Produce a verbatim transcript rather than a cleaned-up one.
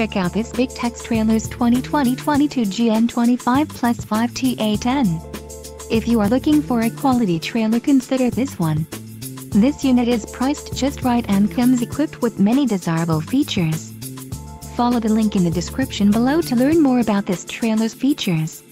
Check out this Big Tex Trailers twenty twenty twenty-two G N twenty-five Plus five T A ten. If you are looking for a quality trailer, consider this one. This unit is priced just right and comes equipped with many desirable features. Follow the link in the description below to learn more about this trailer's features.